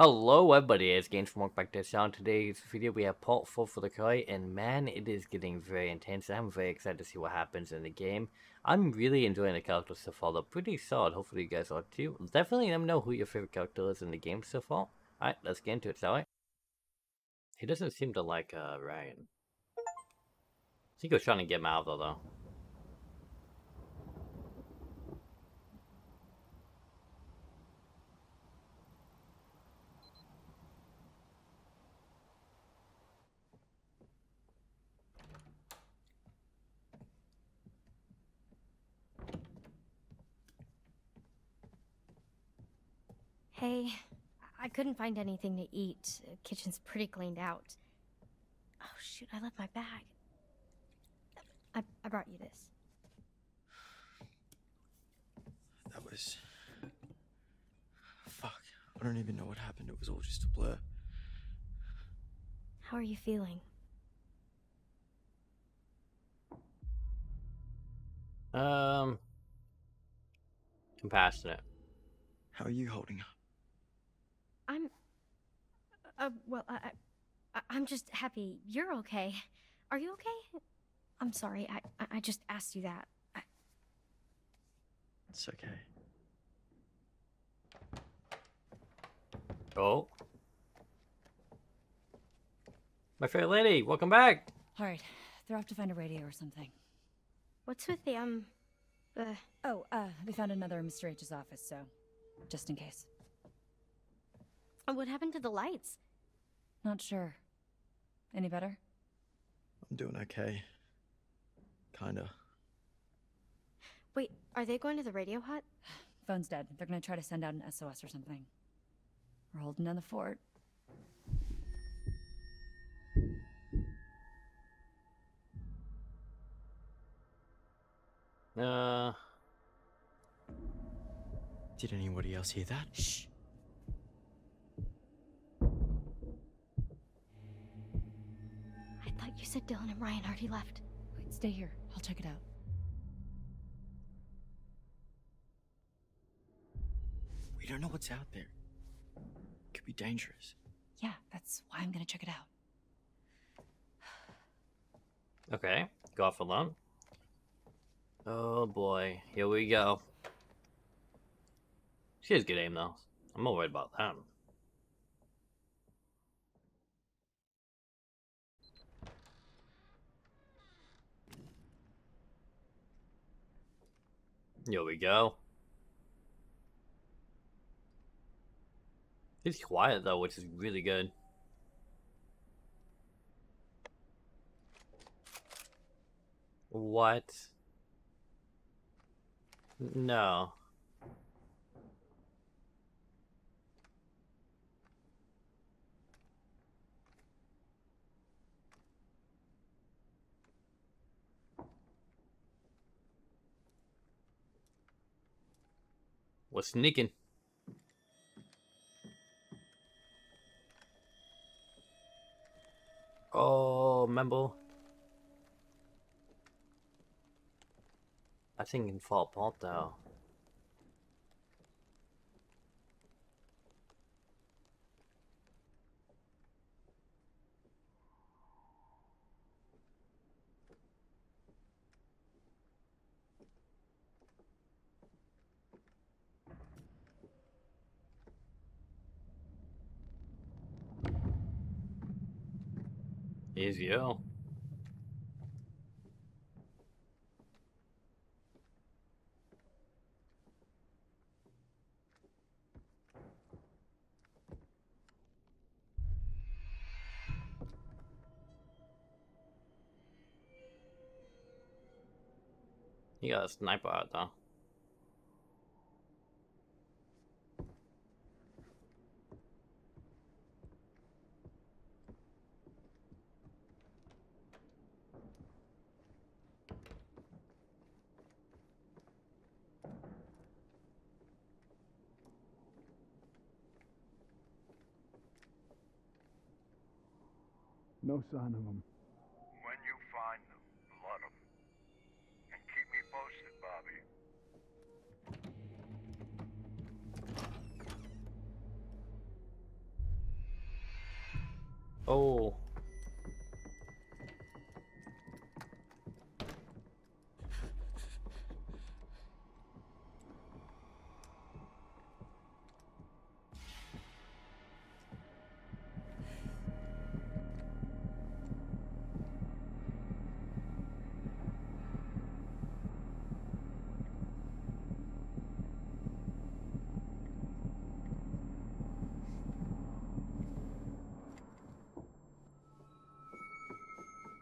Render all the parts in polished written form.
Hello everybody, it's Games from Workback this channel. Today's video we have part 4 for the Quarry, and man, it is getting very intense. I'm very excited to see what happens in the game. I'm really enjoying the characters so far, they're pretty solid. Hopefully you guys are too. Definitely let me know who your favorite character is in the game so far. Alright, let's get into it, shall we? He doesn't seem to like Ryan. I think he was trying to get him out of there though. Hey, I couldn't find anything to eat. The kitchen's pretty cleaned out. Oh shoot, I left my bag. I brought you this. That was... Fuck, I don't even know what happened. It was all just a blur. How are you feeling? Compassionate. How are you holding up? I'm... well, I'm just happy you're okay. Are you okay? I'm sorry, I just asked you that. It's okay. Oh. My fair lady, welcome back! Alright, they're off to find a radio or something. What's with the, they found another in Mr. H's office, so... just in case. What happened to the lights? Not sure. Any better? I'm doing okay. Kinda. Wait, are they going to the radio hut? Phone's dead. They're gonna try to send out an SOS or something. We're holding down the fort. Did anybody else hear that? Shh. I thought you said Dylan and Ryan already left. Wait, stay here. I'll check it out. We don't know what's out there. It could be dangerous. Yeah, that's why I'm gonna check it out. Okay, go off alone. Oh boy, here we go. She has good aim though. I'm not worried about that. Here we go. It's quiet though, which is really good. What? No. What's sneaking? Oh, remember? I think it can fall apart though. Easy O. You got a sniper out though. No sign of them. When you find them, blood them. And keep me posted, Bobby. Oh.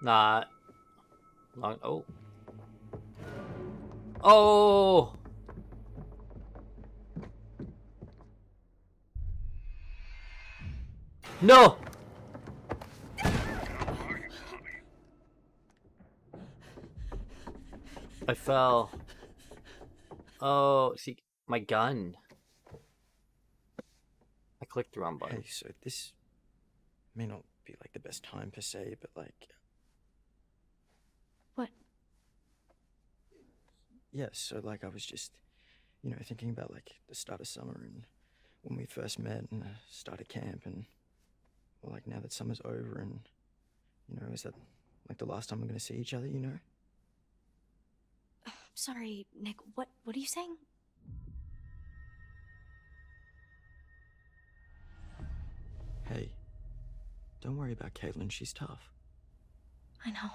Not long. Oh. Oh. No. I fell. Oh, see my gun. I clicked the wrong button. Hey, so this may not be like the best time per se, but like. Yeah, so like I was just, you know, thinking about like the start of summer and when we first met and started camp and well, like now that summer's over and, you know, is that like the last time we're gonna see each other, you know? Sorry, Nick, what are you saying? Hey, don't worry about Caitlin, she's tough. I know.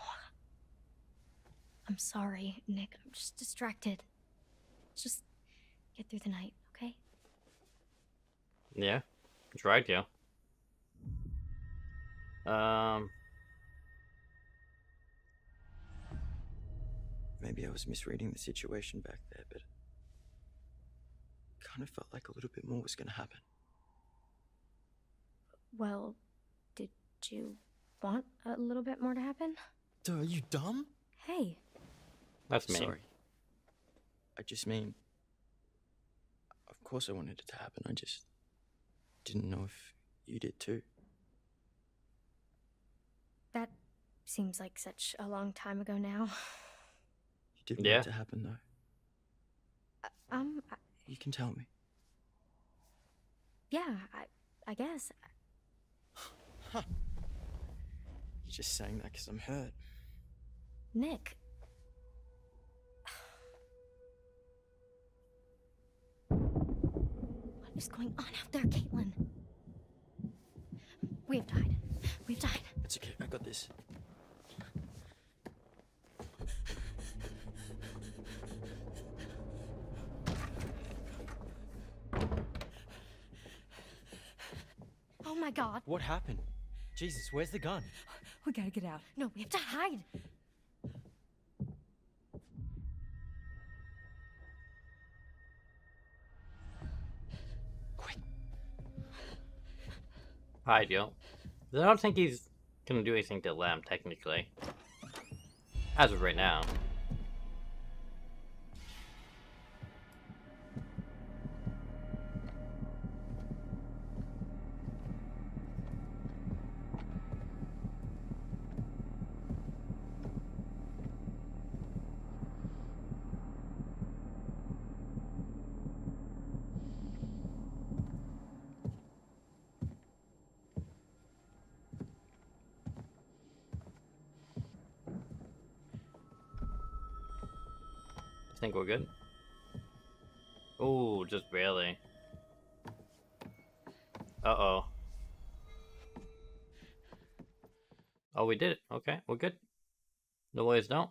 I'm sorry, Nick. I'm just distracted. Just get through the night, okay? Yeah, it's right, yeah. Maybe I was misreading the situation back there, but kind of felt like a little bit more was gonna happen. Well, did you want a little bit more to happen? Duh, are you dumb? Hey. That's me. Sorry. I just mean, of course I wanted it to happen. I just didn't know if you did too. That seems like such a long time ago now. You did want it to happen though. You can tell me. Yeah, I guess. Huh. You're just saying that because I'm hurt. Nick. What is going on out there, Caitlin? We have died. We've died. It's okay. I got this. Oh my God. What happened? Jesus, where's the gun? We gotta get out. No, we have to hide. Hi, Joe. I don't think he's gonna do anything to Lam, technically. As of right now. I think we're good. Oh, just barely. Uh-oh. Oh, we did it. Okay, we're good. The boys don't.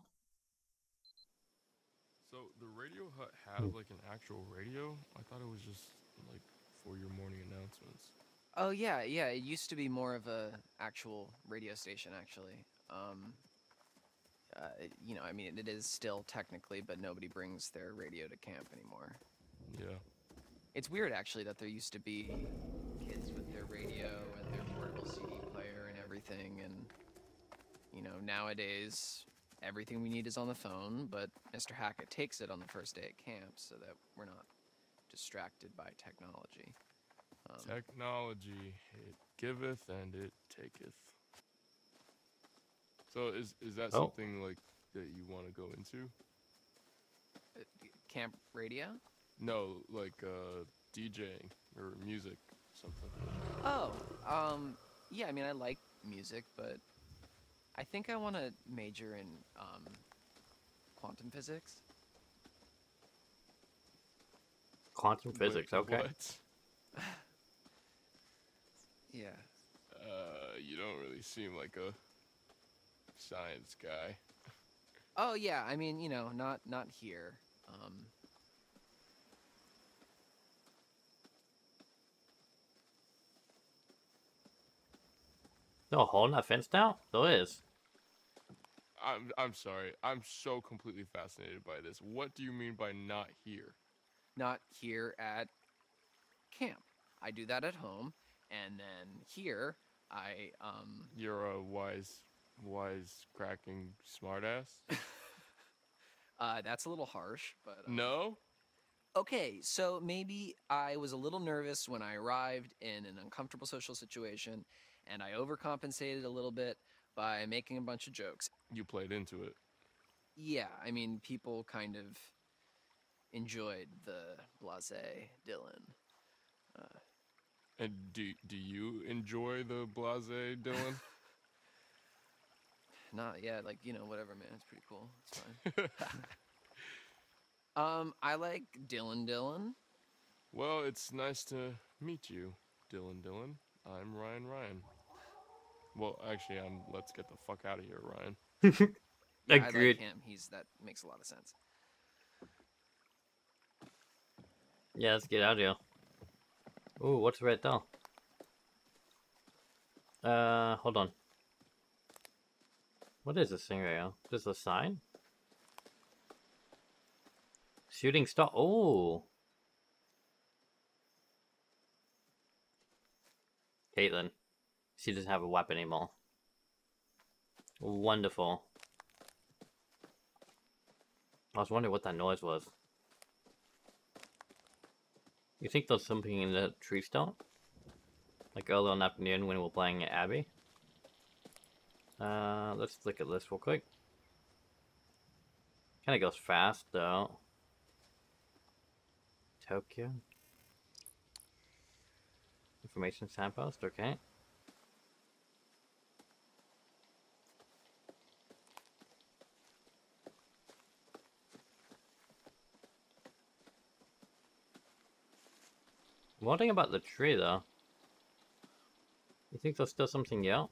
So the radio hut had like an actual radio? I thought it was just like for your morning announcements. Oh yeah, yeah. It used to be more of a actual radio station actually. You know, I mean, it is still technically, but nobody brings their radio to camp anymore. Yeah. It's weird, actually, that there used to be kids with their radio and their portable CD player and everything. And, you know, nowadays, everything we need is on the phone, but Mr. Hackett takes it on the first day at camp so that we're not distracted by technology. Technology, it giveth and it taketh. So is that something like that you want to go into? Camp radio? No, like DJing or music, something. Oh, yeah. I mean, I like music, but I think I want to major in quantum physics. Quantum physics, okay. What? Yeah. You don't really seem like a science guy. Oh yeah, I mean, you know, not here. No hole in that fence now? There is. I'm sorry. I'm so completely fascinated by this. What do you mean by not here? Not here at camp. I do that at home, and then here I You're a wise cracking smartass. That's a little harsh, but no. Okay, so maybe I was a little nervous when I arrived in an uncomfortable social situation, and I overcompensated a little bit by making a bunch of jokes. You played into it. Yeah, I mean, people kind of enjoyed the blasé Dylan. And do you enjoy the blasé Dylan? Not yet, like, you know, whatever, man. It's pretty cool. It's fine. I like Dylan Dylan. Well, it's nice to meet you, Dylan Dylan. I'm Ryan. Well, actually, I'm. Let's get the fuck out of here, Ryan. Yeah, agreed. I like him. That makes a lot of sense. Yeah, let's get out of here. Oh, what's right there? Hold on. What is this thing right now? Is this a sign? Shooting star. Oh. Caitlin. She doesn't have a weapon anymore. Wonderful. I was wondering what that noise was. You think there's something in the tree stump? Like earlier in the afternoon when we were playing at Abby? Let's look at this real quick. Kinda goes fast though. Tokyo. Information signpost, okay. One thing about the tree though. You think there's still something out?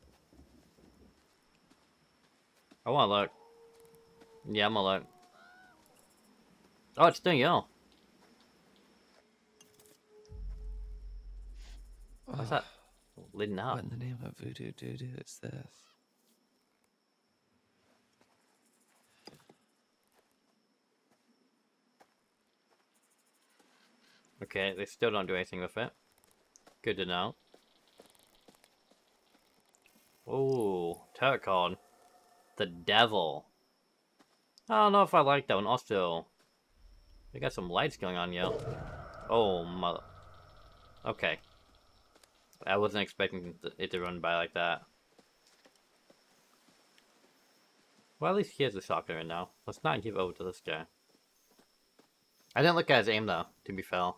I wanna look. Yeah, I'm gonna look. Oh, it's still yellow. What's that? Lidding up. What in the name of voodoo doo-doo is this? Okay, they still don't do anything with it. Good to know. Oh, tarot card. The devil. I don't know if I like that one. Also, they got some lights going on, yo. Oh, mother. Okay. I wasn't expecting it to run by like that. Well, at least he has a shotgun right now. Let's not give over to this guy. I didn't look at his aim, though, to be fair.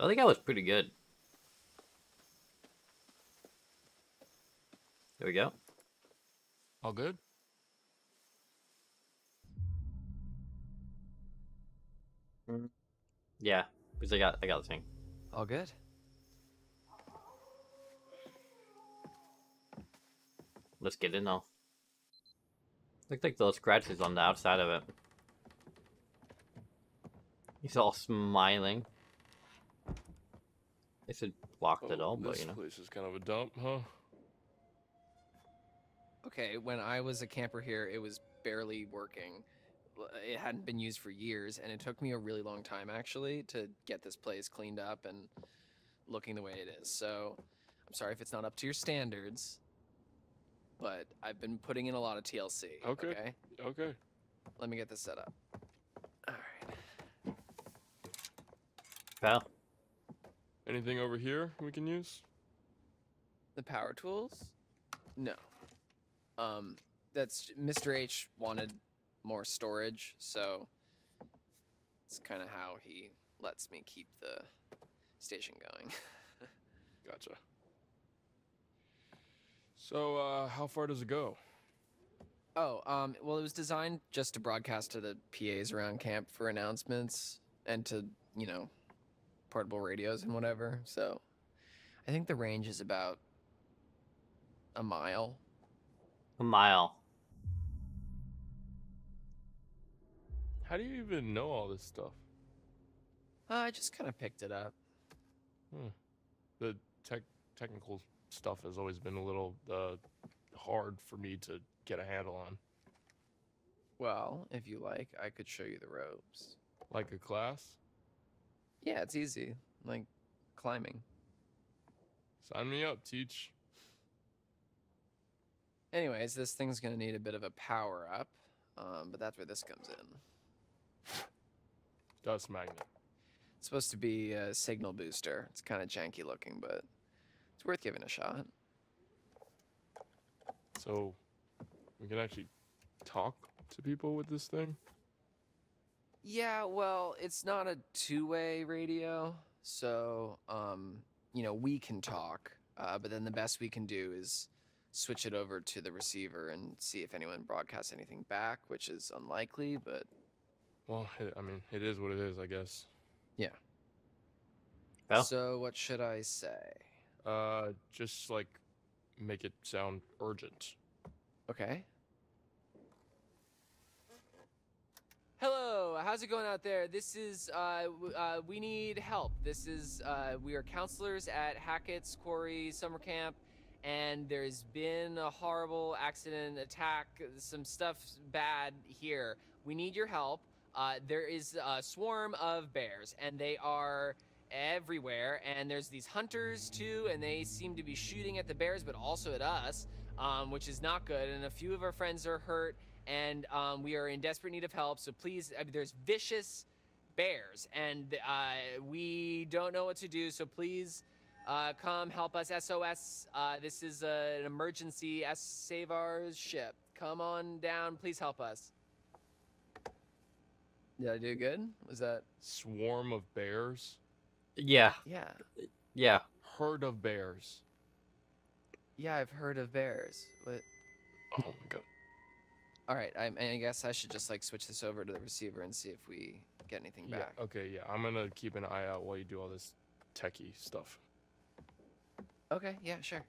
I think I was pretty good. There we go. All good? Yeah, because I got the thing. All good? Let's get in now. Looks like those scratches on the outside of it. He's all smiling. They should block it all, but you know. This place is kind of a dump, huh? Okay, when I was a camper here, it was barely working. It hadn't been used for years, and it took me a really long time, actually, to get this place cleaned up and looking the way it is. So, I'm sorry if it's not up to your standards, but I've been putting in a lot of TLC. Okay. Let me get this set up. All right. Pal. Anything over here we can use? The power tools? No. That's Mr. H wanted more storage, so it's kind of how he lets me keep the station going. Gotcha. So, how far does it go? Oh, well, it was designed just to broadcast to the PAs around camp for announcements and to, you know, portable radios and whatever. So, I think the range is about a mile. A mile. How do you even know all this stuff? I just kind of picked it up. Hmm. The technical stuff has always been a little hard for me to get a handle on. Well, if you like, I could show you the ropes. Like a class? Yeah, it's easy. Like climbing. Sign me up, teach. Anyways, this thing's gonna need a bit of a power up, but that's where this comes in. Dust magnet. It's supposed to be a signal booster. It's kind of janky looking, but it's worth giving a shot. So we can actually talk to people with this thing? Yeah, well, it's not a two-way radio, so, you know, we can talk, but then the best we can do is switch it over to the receiver and see if anyone broadcasts anything back, which is unlikely, but... Well, I mean, it is what it is, I guess. Yeah. Well. So what should I say? Just, like, make it sound urgent. Okay. Hello, how's it going out there? This is, we need help. This is, we are counselors at Hackett's Quarry Summer Camp, and there's been a horrible accident, attack, some stuff bad here. We need your help. There is a swarm of bears, and they are everywhere, and there's these hunters, too, and they seem to be shooting at the bears, but also at us, which is not good, and a few of our friends are hurt, and we are in desperate need of help, so please, I mean, there's vicious bears, and we don't know what to do, so please come help us, SOS, this is an emergency, save our ship, come on down, please help us. Did I do good? Was that? Swarm of bears? Yeah. Yeah. Yeah. Herd of bears. Yeah, I've heard of bears, but... Oh my god. All right, I guess I should just like switch this over to the receiver and see if we get anything back. Yeah, okay, yeah, I'm gonna keep an eye out while you do all this techie stuff. Okay, yeah, sure.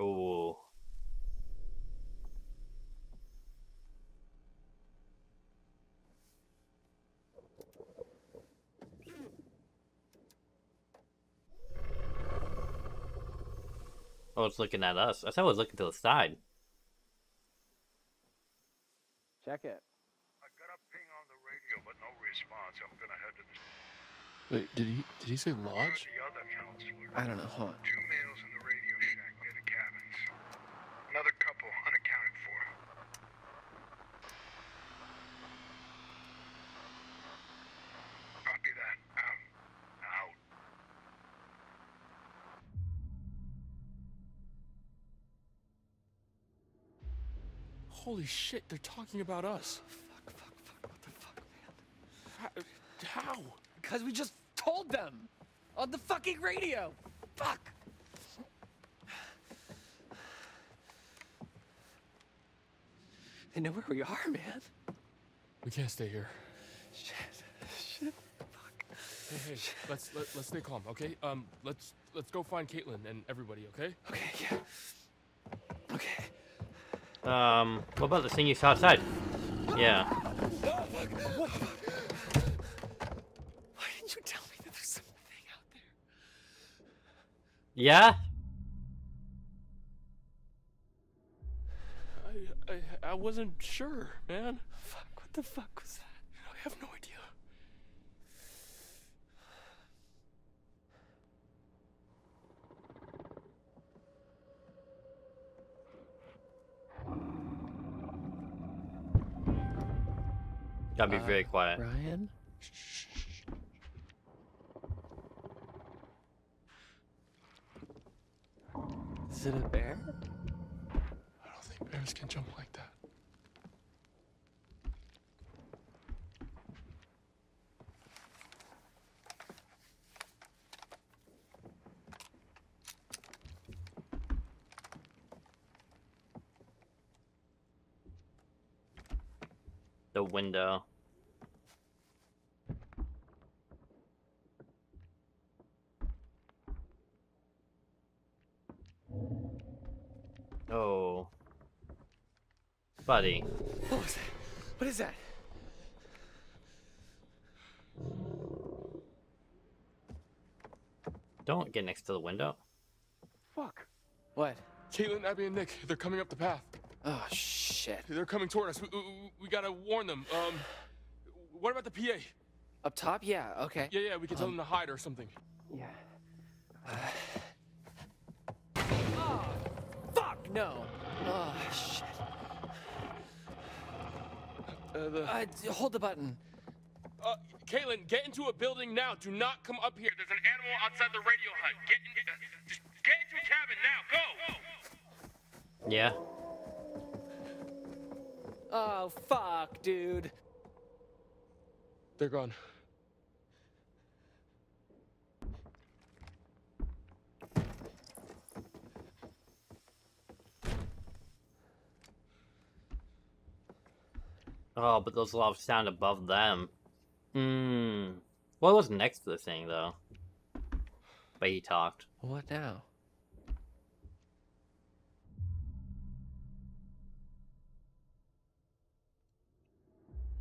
Oh. Oh, it's looking at us. I thought it was looking to the side. Check it. I got a ping on the radio, but no response. I'm gonna head to the... Wait, did he say lodge? I don't know. Hold on. 2 males in the radio shack near the cabins. Another couple unaccounted for. Copy that. Out. Holy shit, they're talking about us. Fuck, what the fuck, man? How? Because we just told them! On the fucking radio! Fuck! They know where we are, man. We can't stay here. Shit, fuck. Hey, let's stay calm, okay? Let's go find Caitlin and everybody, okay? Okay, yeah. Okay. What about the thing you saw outside? Yeah. Why didn't you tell me that there's something out there? Yeah? I wasn't sure, man. Fuck, what the fuck was that? I have no idea. Gotta be very quiet. Ryan? Shh. Is it a bear? I don't think bears can jump like that. the window. Oh. Buddy. What was that? What is that? Don't get next to the window. Fuck. What? Caitlin, Abby, and Nick, they're coming up the path. Oh, shit. They're coming toward us. We gotta warn them. What about the PA? Up top? Yeah, okay. Yeah, we can tell them to hide or something. Yeah. Oh, fuck no. Oh, shit. Hold the button. Caitlin, get into a building now. Do not come up here. There's an animal outside the radio hut. Just get into a cabin now. Go. Yeah. Oh, fuck, dude. They're gone. Oh, but those lobs sound above them. Hmm. What was next to the thing, though? But he talked. What now?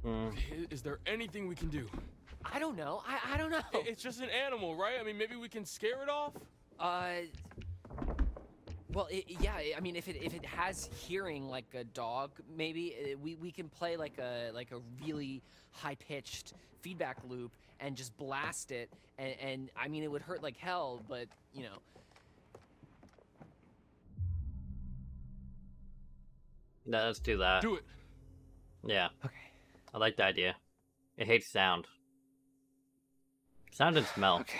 Hmm. Is there anything we can do? I don't know. I don't know. It's just an animal, right? I mean, maybe we can scare it off? Well, yeah, I mean, if it has hearing like a dog, maybe we can play like a really high-pitched feedback loop and just blast it, and I mean, it would hurt like hell, but, you know. No, let's do that. Do it. Yeah. Okay. I like the idea. It hates sound. Sound and smell. Okay.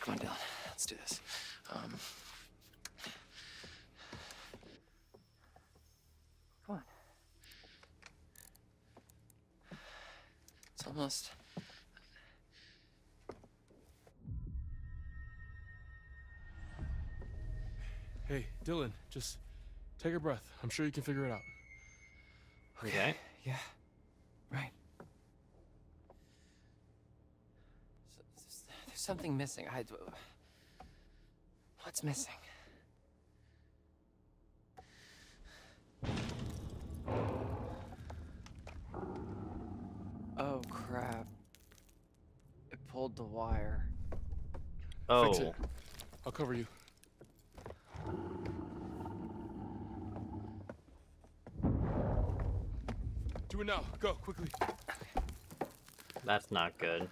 Come on, Dylan. Let's do this. It's almost... Hey, Dylan, just take a breath. I'm sure you can figure it out. Okay. Yeah. Right. So, there's something missing. What's missing? Oh, crap. It pulled the wire. Oh. Fix it. I'll cover you. Do it now. Go, quickly. That's not good.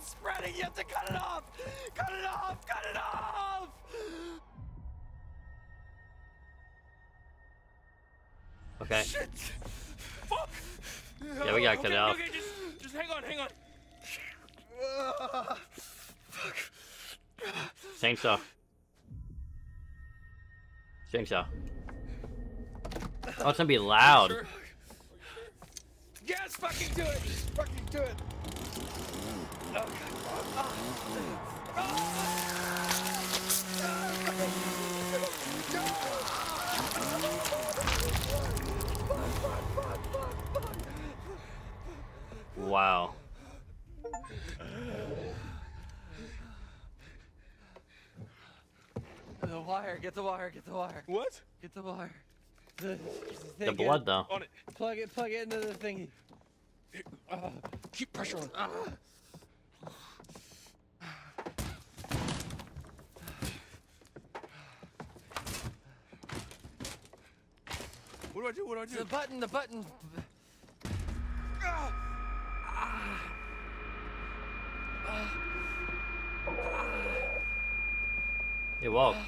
Spreading, you have to cut it off! Cut it off! Cut it off! Okay. Shit! Fuck! Yeah, we gotta cut it off. Okay, just hang on. Fuck. Chainsaw. Oh, it's gonna be loud. Sure. Yes, fucking do it! Just fucking do it! Oh, God. No. Wow. The wire, get the wire. What? Get the wire. The blood, though. On it. Plug it into the thingy. Keep pressure on. What do I do? The button. It walked.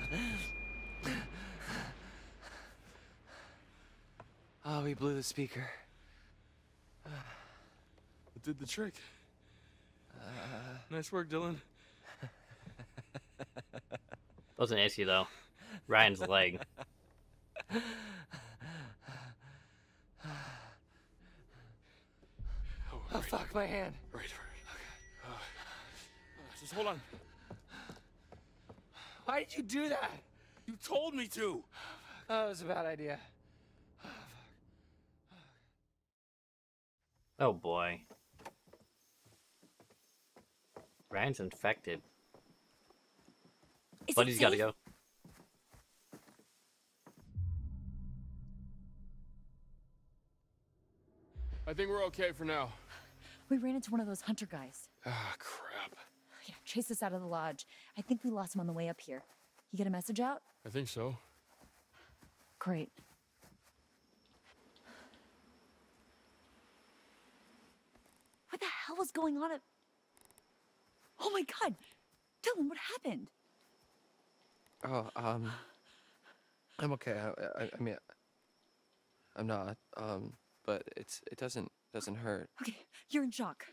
Oh, we blew the speaker. It did the trick. Nice work, Dylan. That was an issue, though. Ryan's leg. Oh, fuck, my hand. Right. Oh, God. Just hold on. Why did you do that? You told me to. That was a bad idea. Oh, fuck. Oh, boy. Ryan's infected. Buddy's gotta go. I think we're okay for now. We ran into one of those hunter guys. Ah, crap. Yeah, chased us out of the lodge. I think we lost him on the way up here. You get a message out? I think so. Great. What the hell was going on? Oh my God! Dylan, what happened? Oh, I'm okay. I mean, I'm not. But it doesn't hurt. Okay, you're in shock.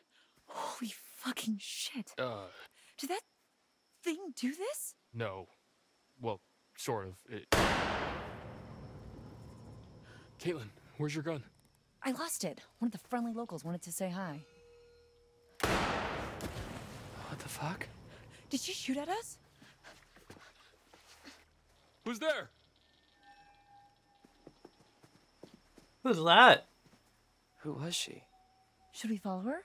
Holy fucking shit. Did that thing do this? No. Well, sort of. It... Caitlin, where's your gun? I lost it. One of the friendly locals wanted to say hi. What the fuck? Did she shoot at us? Who's there? Who's that? Who was she? Should we follow her?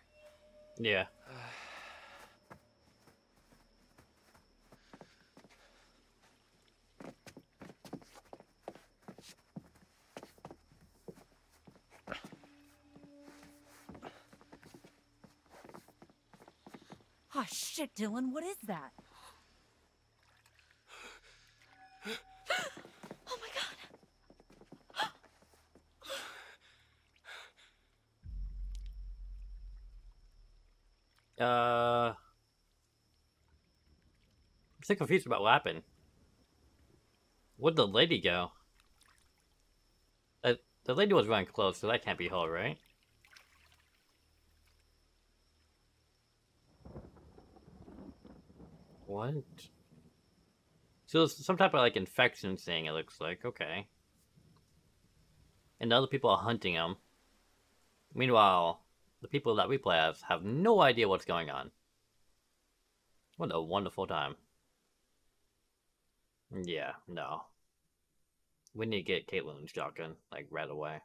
Yeah. Oh shit, Dylan, what is that? I'm so confused about what happened. Where'd the lady go? The lady was running close, so that can't be her, right? What? So there's some type of like infection thing, it looks like. Okay. And the other people are hunting him. Meanwhile... the people that we play as have no idea what's going on. What a wonderful time. Yeah, no. We need to get Caitlin's shotgun, like, right away.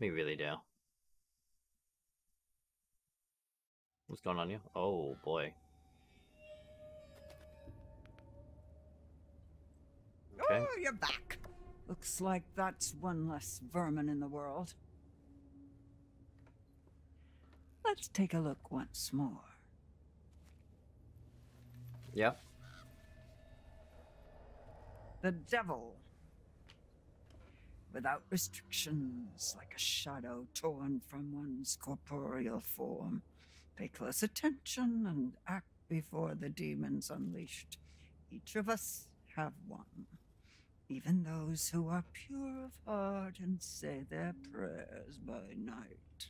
We really do. What's going on here? Oh, boy. Okay. Oh, you're back. Looks like that's one less vermin in the world. Let's take a look once more. Yep. The devil. Without restrictions, like a shadow torn from one's corporeal form. Pay close attention and act before the demon's unleashed. Each of us have one. Even those who are pure of heart and say their prayers by night.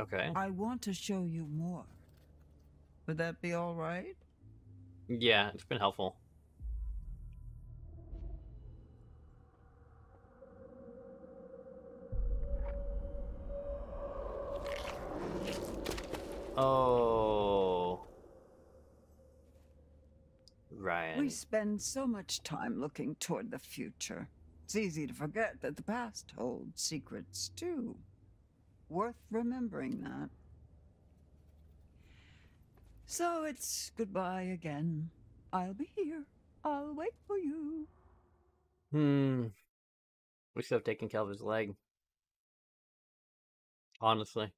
Okay. I want to show you more. Would that be all right? Yeah, it's been helpful. Oh. Ryan. We spend so much time looking toward the future. It's easy to forget that the past holds secrets, too. Worth remembering that. So it's goodbye again. I'll be here. I'll wait for you. We should have taken Calvin's leg. Honestly.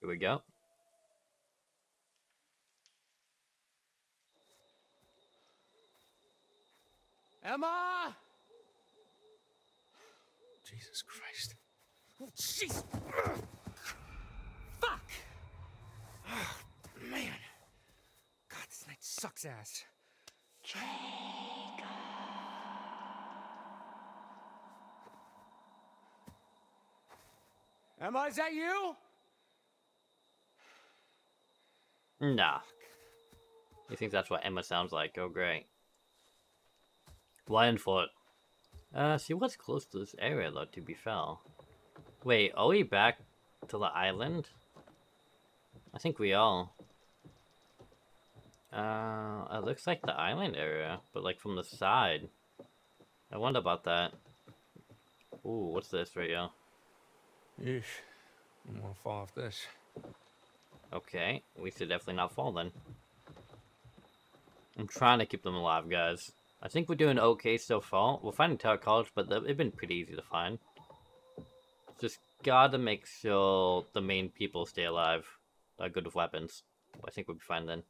Here we go. Emma! Jesus Christ. Oh, jeez! Fuck! Oh, man. God, this night sucks ass. Jacob. Emma, is that you? Nah. He thinks that's what Emma sounds like. Oh, great. Lionfoot. She was close to this area, though, to be fell. Wait, are we back to the island? I think we are. It looks like the island area, but like from the side. I wonder about that. Ooh, what's this right here? Eesh. I'm gonna fall off this. Okay, we should definitely not fall then. I'm trying to keep them alive, guys. I think we're doing okay so far. We're finding tarot cards, but they've been pretty easy to find. Just gotta make sure the main people stay alive. They're good with weapons. I think we'll be fine then.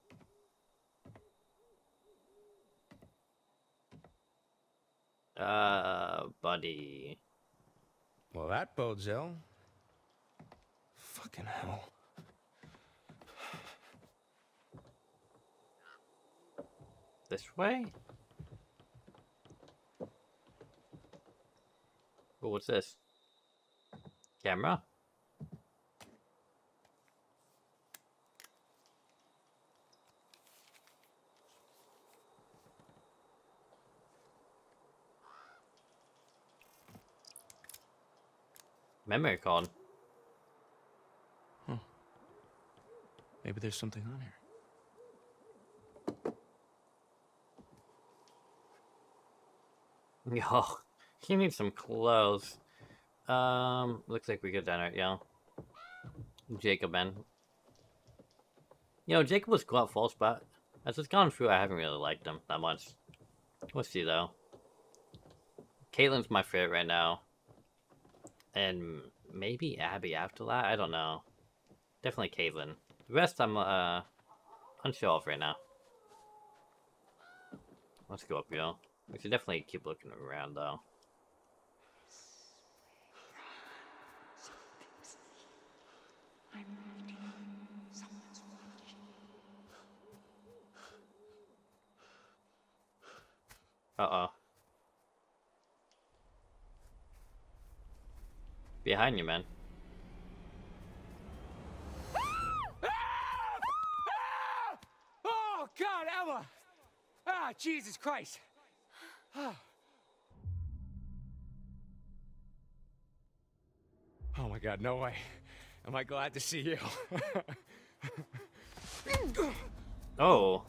Buddy. Well, that bodes ill. Fucking hell. This way? Oh, what's this? Camera? Memory card. Huh. Maybe there's something on here. Yo, you need some clothes. Looks like we get down right, yeah. Jacob, man. You know, Jacob was quite false, but as it's gone through, I haven't really liked him that much. We'll see, though. Caitlin's my favorite right now. And maybe Abby after that? I don't know. Definitely Caitlin. The rest I'm, unsure of right now. Let's go up here. We should definitely keep looking around, though. Uh-oh. Behind you, man. Oh, God, Emma! Ah, Jesus Christ! Oh my God, no way. Am I glad to see you? Oh.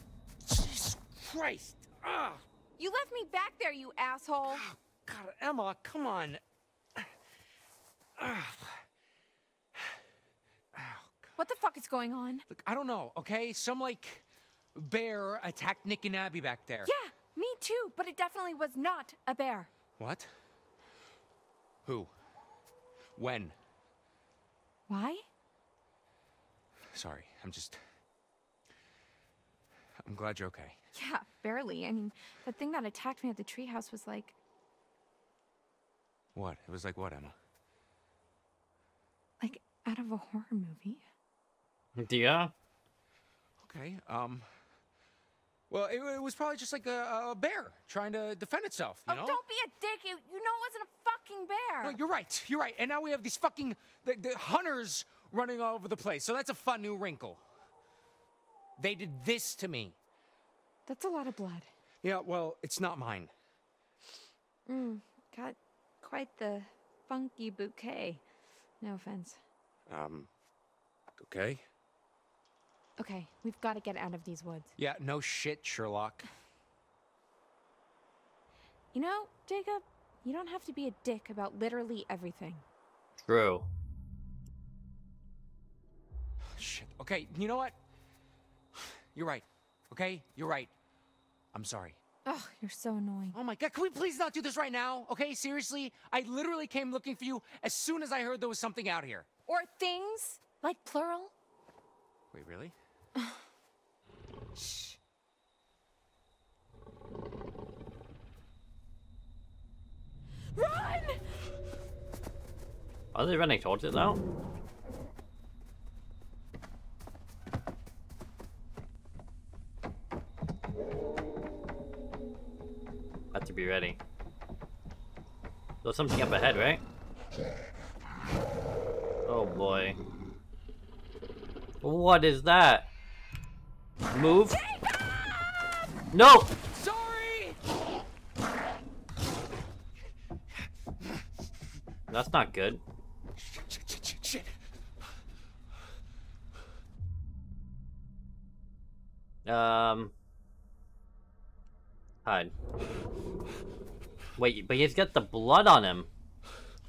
Jesus Christ. Ah. You left me back there, you asshole. Oh, God, Emma, come on. What the fuck is going on? Look, I don't know, okay? Some, like, bear attacked Nick and Abby back there. Yeah. Me too, but it definitely was not a bear. What? Who? When? Why? Sorry, I'm glad you're okay. Yeah, barely. I mean, the thing that attacked me at the treehouse was like... What? It was like what, Emma? Like, out of a horror movie. Yeah. Okay, Well, it was probably just like a bear trying to defend itself, you know? Oh, don't be a dick. You know it wasn't a fucking bear. No, you're right. You're right. And now we have these fucking the hunters running all over the place. So that's a fun new wrinkle. They did this to me. That's a lot of blood. Yeah, well, it's not mine. Got quite the funky bouquet. No offense. Okay. Okay, we've got to get out of these woods. Yeah, no shit, Sherlock. You know, Jacob, you don't have to be a dick about literally everything. True. Shit. Okay, you know what? You're right. Okay? You're right. I'm sorry. Oh, you're so annoying. Oh my God, can we please not do this right now? Okay, seriously? I literally came looking for you as soon as I heard there was something out here. Or things, like plural. Wait, really? Shh. Run! Are they running towards it now? Have to be ready. There's something up ahead, right? Oh boy. What is that? Move. No! Sorry! That's not good. Shit. Hide. Wait, but he's got the blood on him.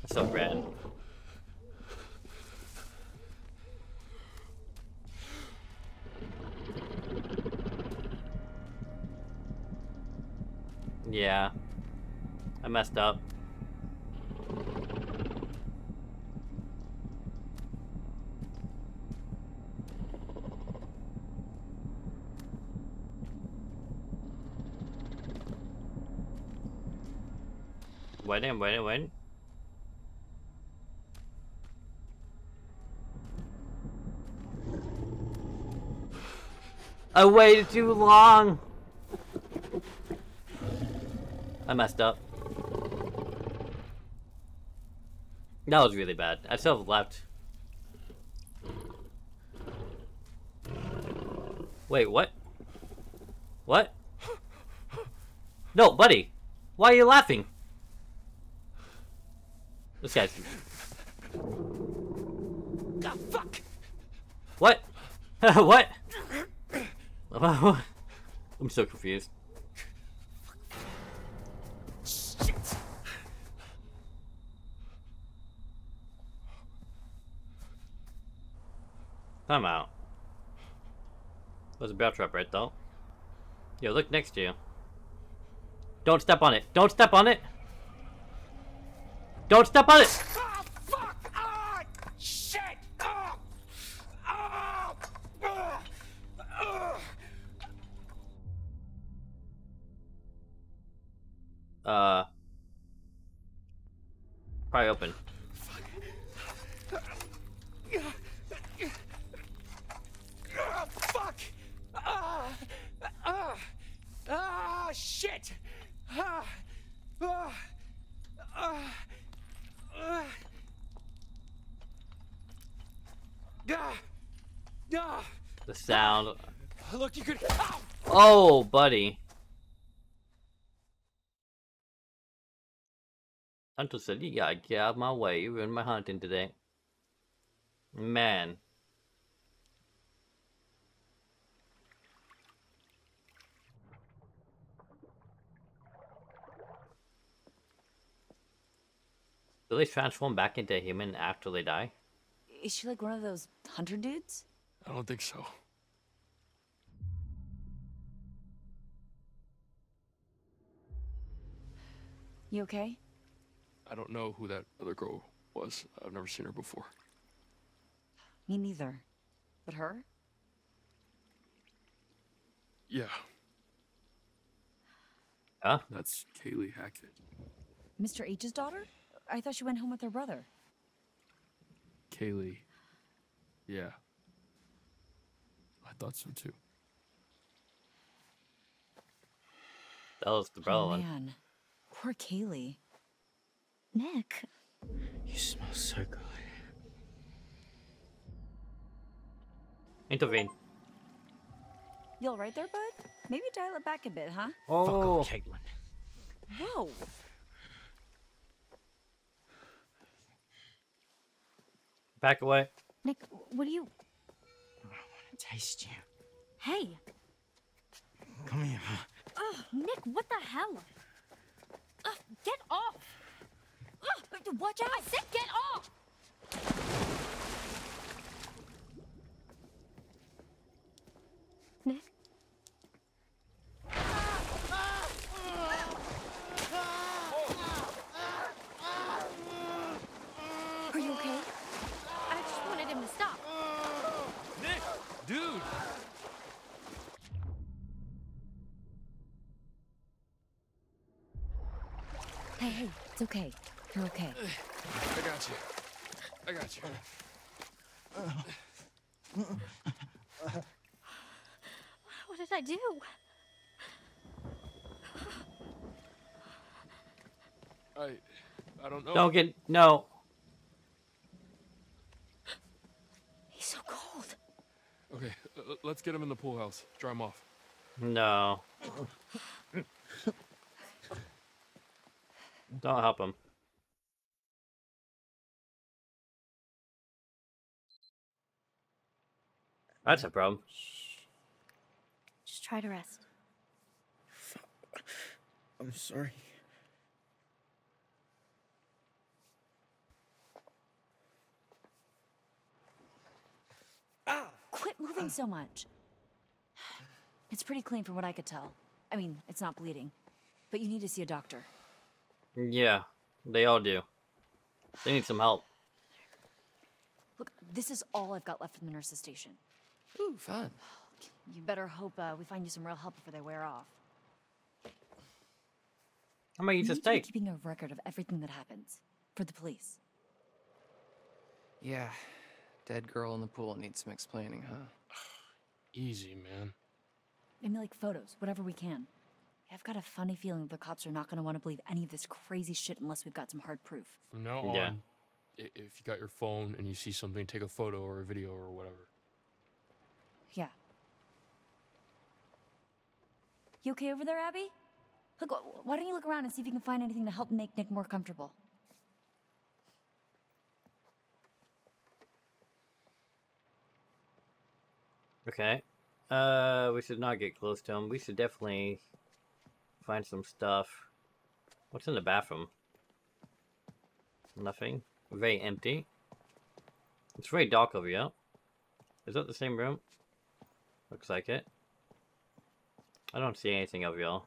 That's so bad. Yeah, I messed up. Wait. I waited too long. I messed up. That was really bad. I still have left. Wait, what? What? No, buddy! Why are you laughing? This guy's... Ah, fuck! What? What? I'm so confused. I'm out. There's a bear trap right though. Yo, look next to you. Don't step on it. Don't step on it. Don't step on it. Oh, fuck. Oh, shit. Oh. Oh. Oh. Oh. Probably open. Shit! The sound. Look, you could. Ow! Oh, buddy. Hunter said, "Yeah, get out of my way. You ruined my hunting today, man." Do they transform back into a human after they die? Is she like one of those hunter dudes? I don't think so. You okay? I don't know who that other girl was. I've never seen her before. Me neither. But her? Yeah. Huh? That's Kaylee Hackett. Mr. H's daughter? I thought she went home with her brother. Kaylee. Yeah. I thought so too. That was the brother one. Man. Poor Kaylee. Nick. You smell so good. Intervene. You all right there, bud? Maybe dial it back a bit, huh? Oh, Caitlin. Whoa. Back away. Nick, what do you... I want to taste you. Hey. Come here. Ugh, Nick, what the hell? Ugh, get off. Ugh, watch out. I said get off. Nick? Are you okay? Dude! Hey, it's okay. You're okay. I got you. What did I do? I don't know. Don't get... No. Okay, Let's get him in the pool house. Dry him off. No. Don't help him. That's a problem. Shh. Just try to rest. I'm sorry. Quit moving so much. It's pretty clean from what I could tell. I mean, it's not bleeding. But you need to see a doctor. Yeah, they all do. They need some help. Look, this is all I've got left from the nurse's station. Ooh, fun. You better hope we find you some real help before they wear off. How about you just take? Keeping a record of everything that happens for the police. Yeah. Dead girl in the pool needs some explaining, huh? Easy, man. I mean, like photos, whatever we can. I've got a funny feeling the cops are not going to want to believe any of this crazy shit unless we've got some hard proof. From now on, yeah. If you got your phone and you see something, take a photo or a video or whatever. Yeah. You okay over there, Abby? Look, why don't you look around and see if you can find anything to help make Nick more comfortable? Okay. We should not get close to him. We should definitely find some stuff. What's in the bathroom? Nothing. Very empty. It's very dark over here. Is that the same room? Looks like it. I don't see anything over here.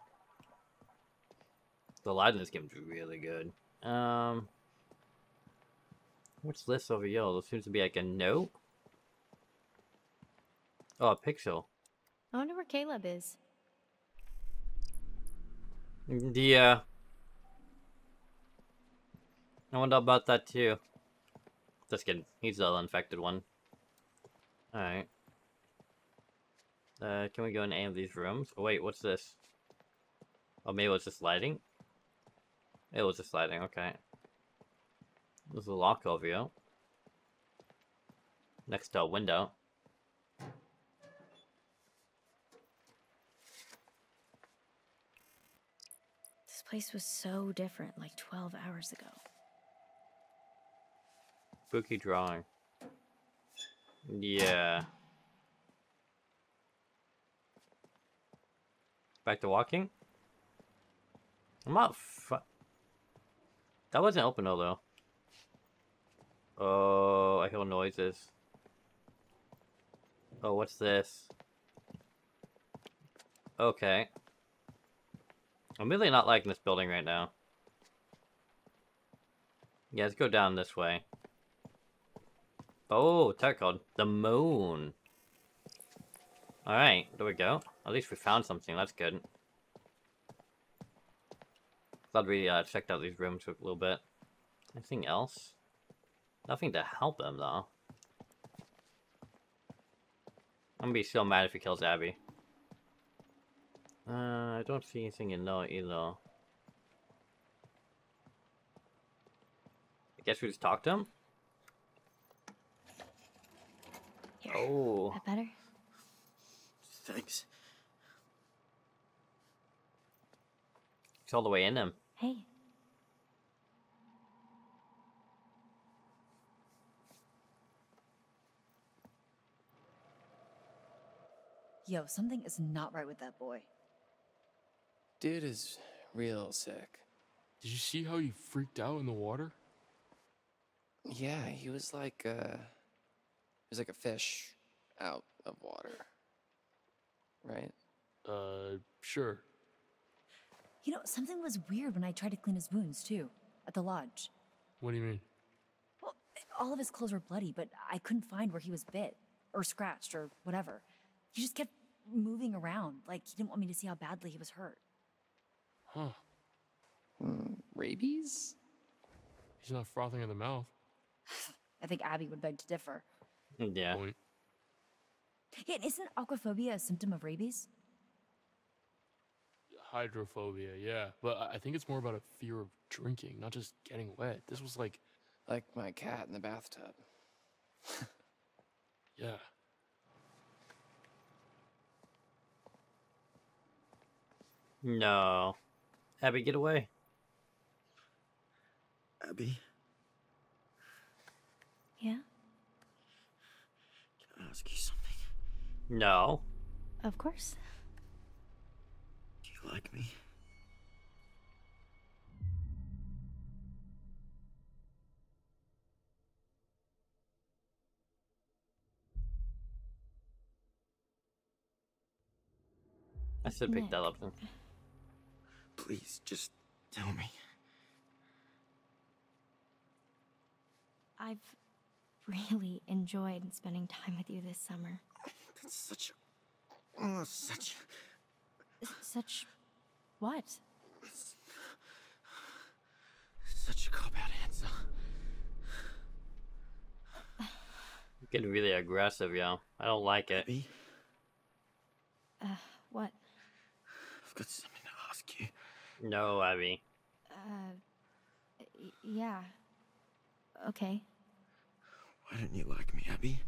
The light in this game is really good. What's this over here? There seems to be like a note. Oh, a pixel. I wonder where Caleb is. Yeah. I wonder about that too. Just kidding. He's the infected one. Alright. Can we go in any of these rooms? Oh, wait, what's this? Oh, maybe it was just lighting? It was just lighting, okay. There's a lock over here. Next to a window. This place was so different like 12 hours ago. Spooky drawing. Yeah. Back to walking? I'm not That wasn't open though. Oh, I hear noises. Oh, what's this? Okay. I'm really not liking this building right now. Yeah, let's go down this way. Oh, it's called the moon. Alright, there we go. At least we found something, that's good. Glad we checked out these rooms a little bit. Anything else? Nothing to help him, though. I'm gonna be so mad if he kills Abby. I don't see anything in there either. I guess we just talked to him? Here. Oh. That better? Thanks. It's all the way in him. Hey. Yo, something is not right with that boy. Dude is real sick. Did you see how he freaked out in the water? Yeah, he was like a fish out of water. Right? Sure. You know, something was weird when I tried to clean his wounds too, at the lodge. What do you mean? Well, all of his clothes were bloody, but I couldn't find where he was bit, or scratched, or whatever. He just kept moving around, like he didn't want me to see how badly he was hurt. Huh. Rabies? He's not frothing in the mouth. I think Abby would beg to differ. Yeah. Yeah, isn't aquaphobia a symptom of rabies? Hydrophobia, yeah. But I think it's more about a fear of drinking, not just getting wet. This was like... Like my cat in the bathtub. Yeah. No. Abby, get away. Abby? Yeah? Can I ask you something? No. Of course. Do you like me? I should pick that up then. Please, just tell me. I've really enjoyed spending time with you this summer. That's such a... Oh, such a... Such... what? Such a cop-out answer. You're getting really aggressive, yo. I don't like it. Abby? What? I've got something to ask you. No, Abby. Yeah. Okay. Why don't you like me, Abby?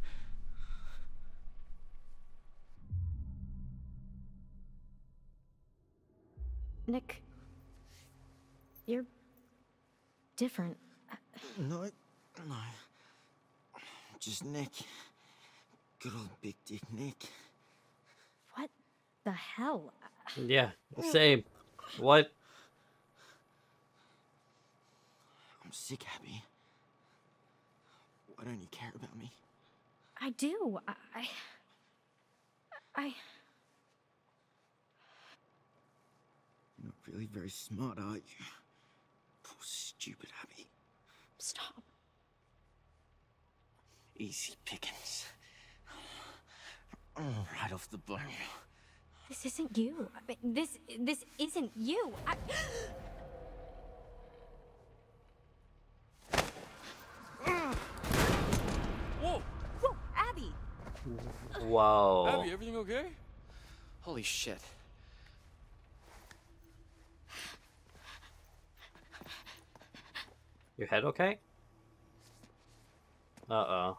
Nick, you're different. No. Just Nick. Good old big dick Nick. What the hell? Yeah, same. What? I'm sick, Abby. Why don't you care about me? I do. I... You're not really very smart, are you? Poor stupid Abby. Stop. Easy pickings. Right off the blow. This isn't you. I mean, this isn't you. Whoa. Abby, everything okay? Holy shit. Your head okay? Uh-oh.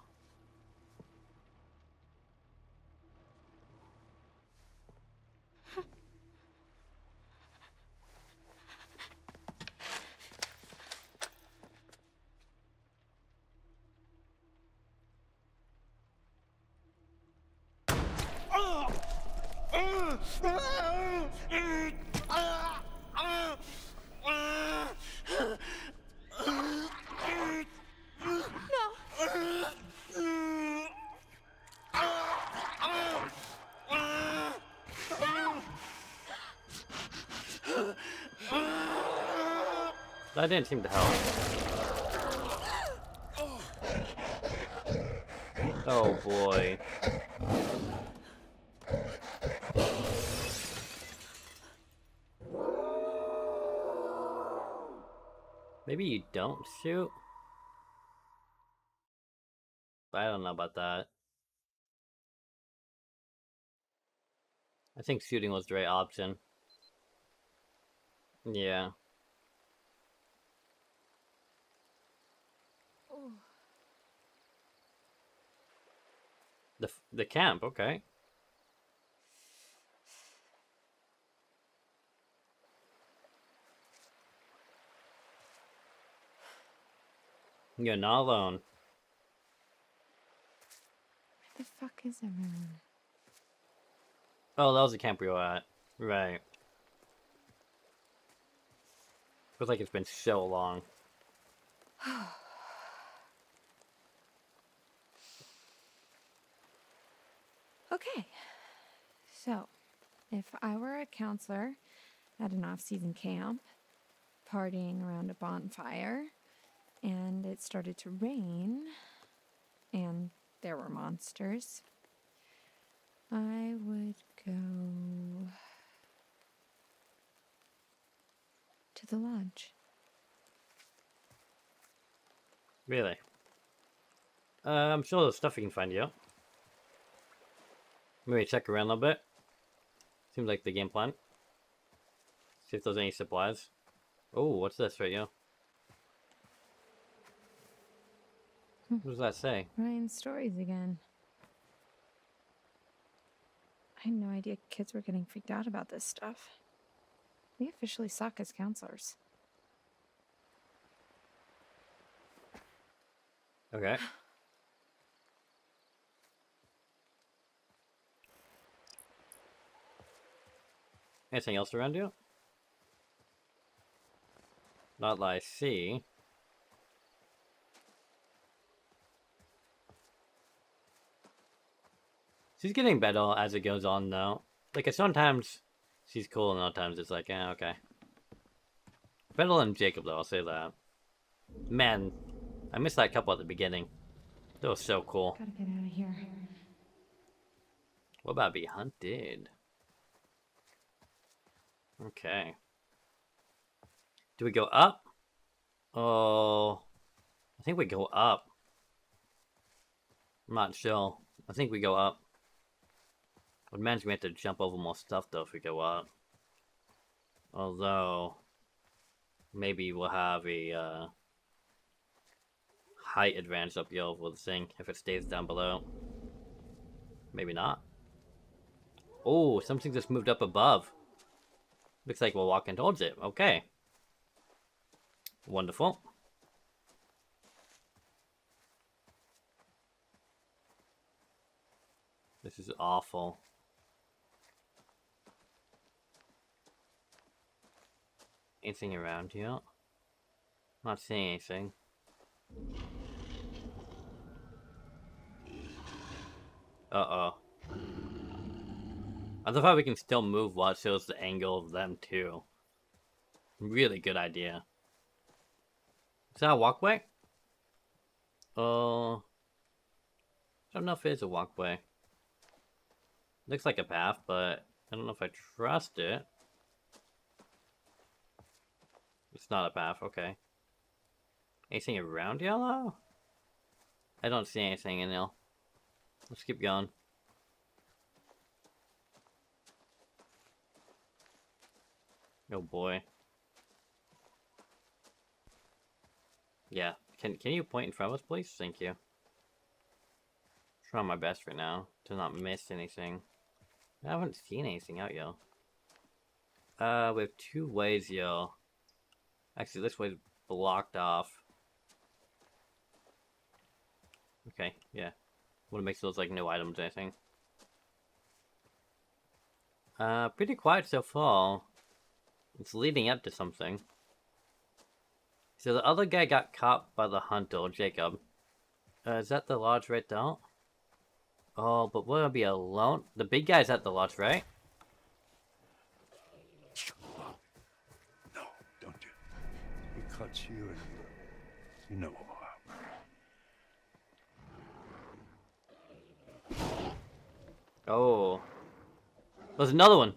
That didn't seem to help. Oh boy. Maybe you don't shoot? I don't know about that. I think shooting was the right option. Yeah. The camp, okay. You're not alone. Where the fuck is everyone? Oh, that was the camp we were at. Right. Feels like it's been so long. Okay, so if I were a counselor at an off-season camp, partying around a bonfire, and it started to rain, and there were monsters, I would go to the lodge. Really? I'm sure there's stuff you can find out. Maybe check around a little bit. Seems like the game plan. See if there's any supplies. Oh, what's this right here? What does that say? Ryan's stories again. I had no idea kids were getting freaked out about this stuff. We officially suck as counselors. Okay. Anything else around you? Not that I see. She's getting better as it goes on, though. Like, sometimes she's cool, and other times it's like, eh, okay. Better than Jacob, though, I'll say that. Man, I missed that couple at the beginning. They were so cool. Gotta get out of here. What about be hunted? Okay. Do we go up? Oh, I think we go up. I'm not sure. I think we go up. Would manage we have to jump over more stuff though if we go up. Although, maybe we'll have a height advantage up here over the thing if it stays down below. Maybe not. Oh, something just moved up above. Looks like we're walking towards it. Okay. Wonderful. This is awful. Anything around here? Not seeing anything. Uh-oh. I love how we can still move while it shows the angle of them, too. Really good idea. Is that a walkway? Oh. I don't know if it is a walkway. Looks like a path, but I don't know if I trust it. It's not a path, okay. Anything around here, though? I don't see anything in there. Let's keep going. Oh boy. Yeah. Can you point in front of us, please? Thank you. I'm trying my best right now to not miss anything. I haven't seen anything out, yo. We have two ways, yo. Actually, this way's blocked off. Okay, yeah. Wanna make sure there's like no items or anything. Pretty quiet so far. It's leading up to something. So the other guy got caught by the hunter, Jacob. Is that the lodge right there? Oh, but we're gonna be alone. The big guy's at the lodge, right? No, don't do it. He cuts you and you know all out. Oh. There's another one.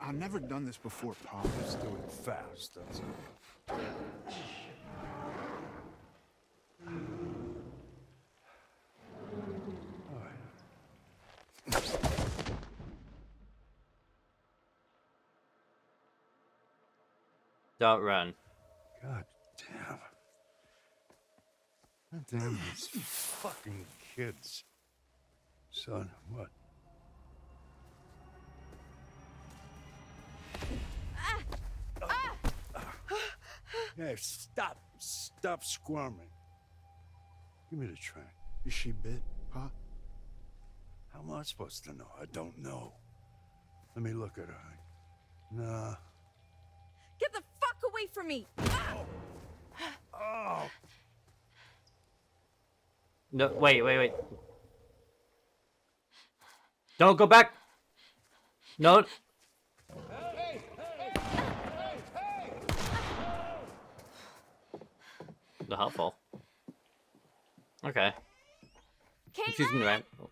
I've never done this before, Pop. Let's do it fast. That's it. All right. Don't run. God damn. God damn these fucking kids. Son, what? Hey, stop. Stop squirming. Give me the train. Is she bit, huh? How am I supposed to know? I don't know. Let me look at her. Nah. Get the fuck away from me! Oh. Oh. No, wait. Don't go back. No. The helpful. Okay. She's in the right. Oh.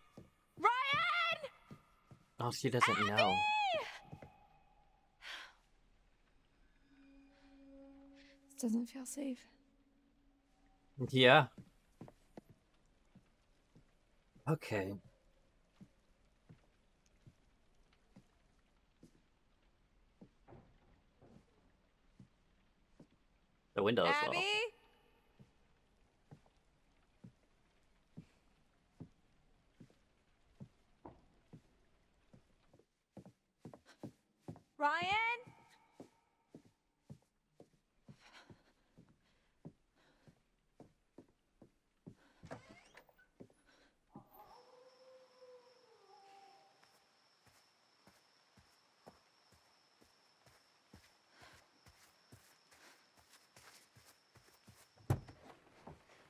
Ryan! Oh, she doesn't Abby! Know. This doesn't feel safe. Yeah. Okay. The window as well. Ryan?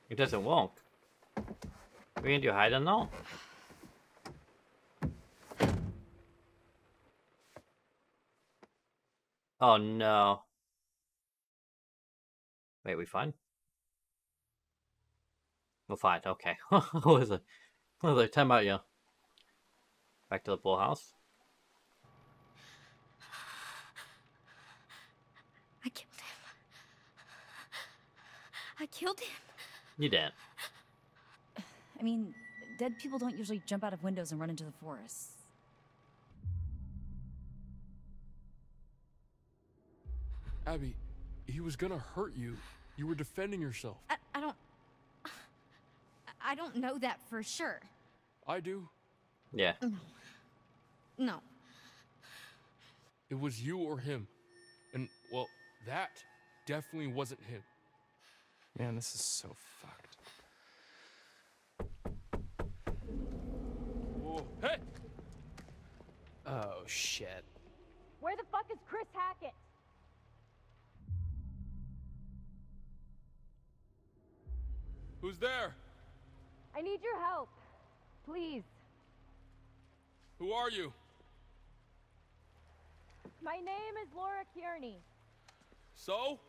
It doesn't work. We can do hide and know. Oh no. Wait, we fine? We're fine, okay. What is it? What is it? Time out, yeah. Back to the pool house. I killed him. I killed him. You didn't. I mean, dead people don't usually jump out of windows and run into the forest. Abby, he was gonna hurt you. You were defending yourself. I don't know that for sure. I do. Yeah. No. It was you or him. And, well, that definitely wasn't him. Man, this is so fucked. Whoa. Hey! Oh, shit. Where the fuck is Chris Hackett? Who's there? I need your help. Please. Who are you? My name is Laura Kearney. So?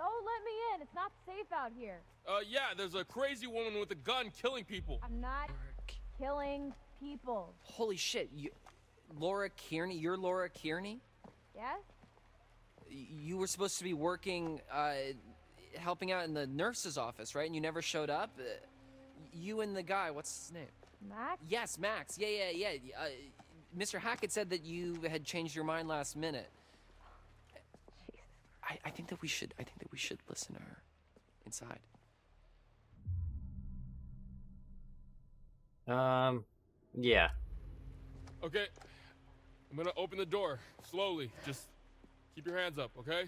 Oh, let me in. It's not safe out here. Yeah, there's a crazy woman with a gun killing people. I'm not killing people. Holy shit, you... Laura Kearney? You're Laura Kearney? Yes? You were supposed to be working, helping out in the nurse's office, right? And you never showed up? You and the guy, what's his name? Max? Yes, Max. Yeah. Mr. Hackett said that you had changed your mind last minute. I think that we should listen to her inside. Yeah. Okay. I'm gonna open the door slowly. Just keep your hands up, okay?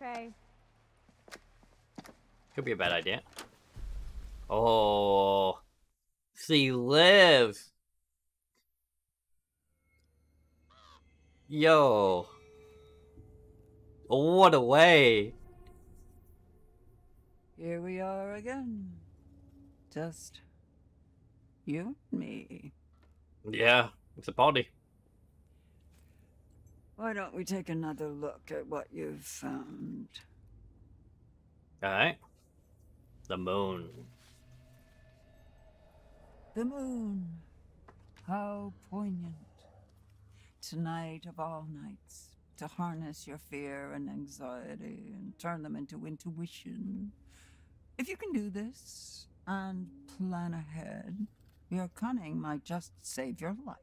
Okay. Could be a bad idea. Oh, she lives. Yo. Oh, what a way! Here we are again. Just you and me. Yeah, it's a party. Why don't we take another look at what you've found? Alright. The moon. The moon. How poignant. Tonight of all nights. To harness your fear and anxiety and turn them into intuition. If you can do this and plan ahead, your cunning might just save your life.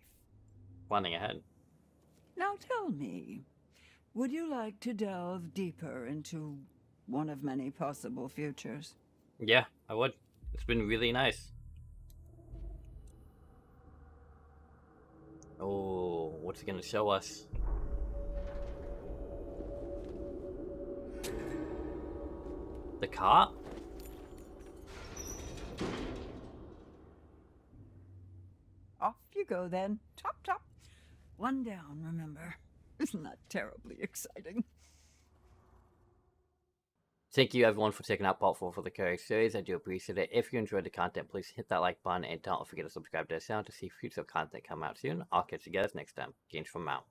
Planning ahead. Now tell me, would you like to delve deeper into one of many possible futures? Yeah, I would. It's been really nice. Oh, what's it gonna show us? The cop? Off you go then. Top, top. One down, remember. Isn't that terribly exciting? Thank you everyone for checking out part 4 for the Quarry series. I do appreciate it. If you enjoyed the content, please hit that like button and don't forget to subscribe to the channel to see future content come out soon. I'll catch you guys next time. Games from out.